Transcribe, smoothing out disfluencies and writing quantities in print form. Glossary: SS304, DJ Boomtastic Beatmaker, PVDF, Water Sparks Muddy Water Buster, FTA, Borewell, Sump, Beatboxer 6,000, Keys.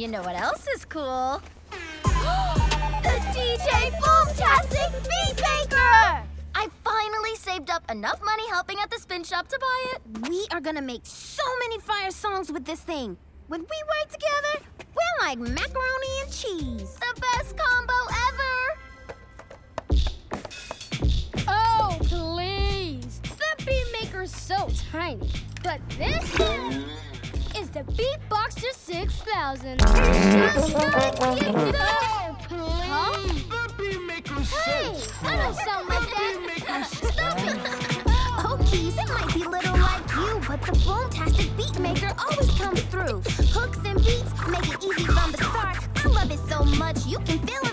You know what else is cool? The DJ Boomtastic Beatmaker! I finally saved up enough money helping at the spin shop to buy it. We are gonna make so many fire songs with this thing. When we work together, we're like macaroni and cheese. The best combo ever! Oh, please! The Beatmaker's so tiny, but this one is the Beatboxer 6,000. Just like you did. Oh, please! Huh? The Beatmaker's so tiny. I don't sound like that. Stop it! Oh, keys, it might be little like you, but the Boomtastic Beatmaker always comes through. Hooks and beats make it easy from the start. I love it so much, you can feel it.